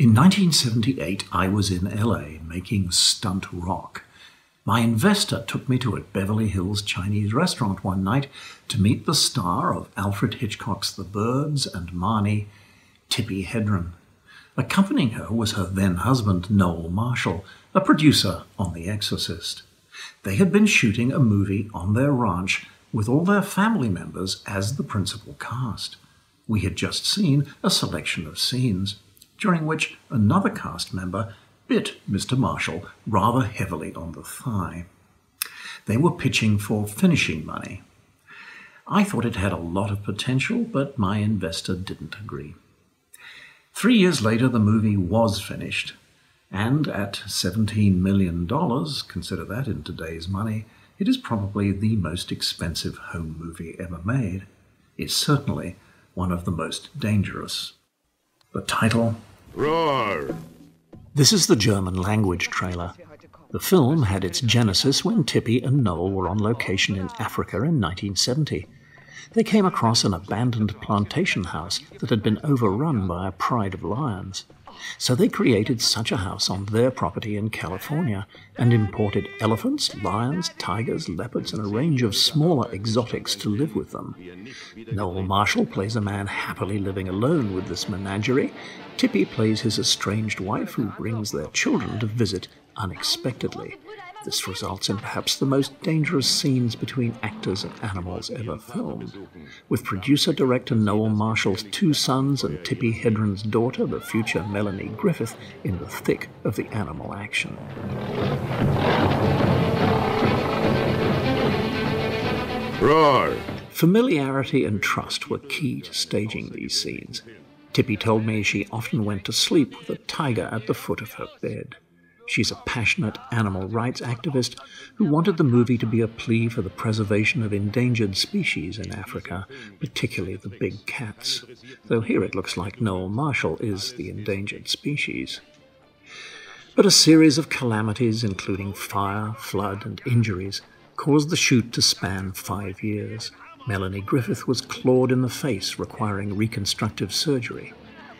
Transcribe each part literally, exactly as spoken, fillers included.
In nineteen seventy-eight, I was in L A making stunt rock. My investor took me to a Beverly Hills Chinese restaurant one night to meet the star of Alfred Hitchcock's The Birds and Marnie, Tippi Hedren. Accompanying her was her then-husband, Noel Marshall, a producer on The Exorcist. They had been shooting a movie on their ranch with all their family members as the principal cast. We had just seen a selection of scenes, during which another cast member bit Mister Marshall rather heavily on the thigh. They were pitching for finishing money. I thought it had a lot of potential, but my investor didn't agree. Three years later, the movie was finished, and at seventeen million dollars, consider that in today's money, it is probably the most expensive home movie ever made. It's certainly one of the most dangerous. The title, Roar. This is the German language trailer. The film had its genesis when Tippi and Noel were on location in Africa in nineteen seventy. They came across an abandoned plantation house that had been overrun by a pride of lions. So they created such a house on their property in California and imported elephants, lions, tigers, leopards, and a range of smaller exotics to live with them. Noel Marshall plays a man happily living alone with this menagerie. Tippi plays his estranged wife who brings their children to visit unexpectedly. This results in perhaps the most dangerous scenes between actors and animals ever filmed. With producer-director Noel Marshall's two sons and Tippi Hedren's daughter, the future Melanie Griffith, in the thick of the animal action. Roar! Familiarity and trust were key to staging these scenes. Tippi told me she often went to sleep with a tiger at the foot of her bed. She's a passionate animal rights activist who wanted the movie to be a plea for the preservation of endangered species in Africa, particularly the big cats, though here it looks like Noel Marshall is the endangered species. But a series of calamities, including fire, flood, and injuries, caused the shoot to span five years. Melanie Griffith was clawed in the face, requiring reconstructive surgery.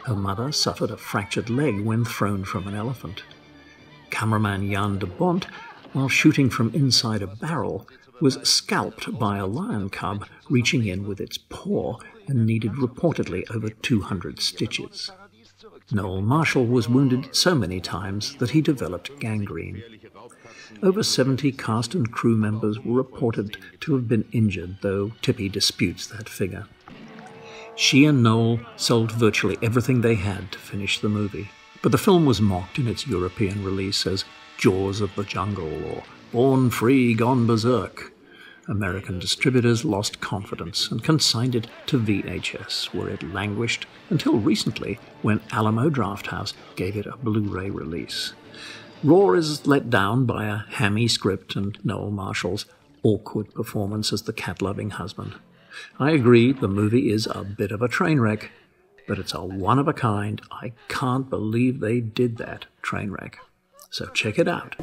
Her mother suffered a fractured leg when thrown from an elephant. Cameraman Jan de Bont, while shooting from inside a barrel, was scalped by a lion cub reaching in with its paw and needed reportedly over two hundred stitches. Noel Marshall was wounded so many times that he developed gangrene. Over seventy cast and crew members were reported to have been injured, though Tippi disputes that figure. She and Noel sold virtually everything they had to finish the movie. But the film was mocked in its European release as Jaws of the Jungle or Born Free, Gone Berserk. American distributors lost confidence and consigned it to V H S, where it languished until recently when Alamo Drafthouse gave it a Blu-ray release. Roar is let down by a hammy script and Noel Marshall's awkward performance as the cat-loving husband. I agree, the movie is a bit of a train wreck, but it's a one-of-a-kind, I can't believe they did that train wreck. So check it out.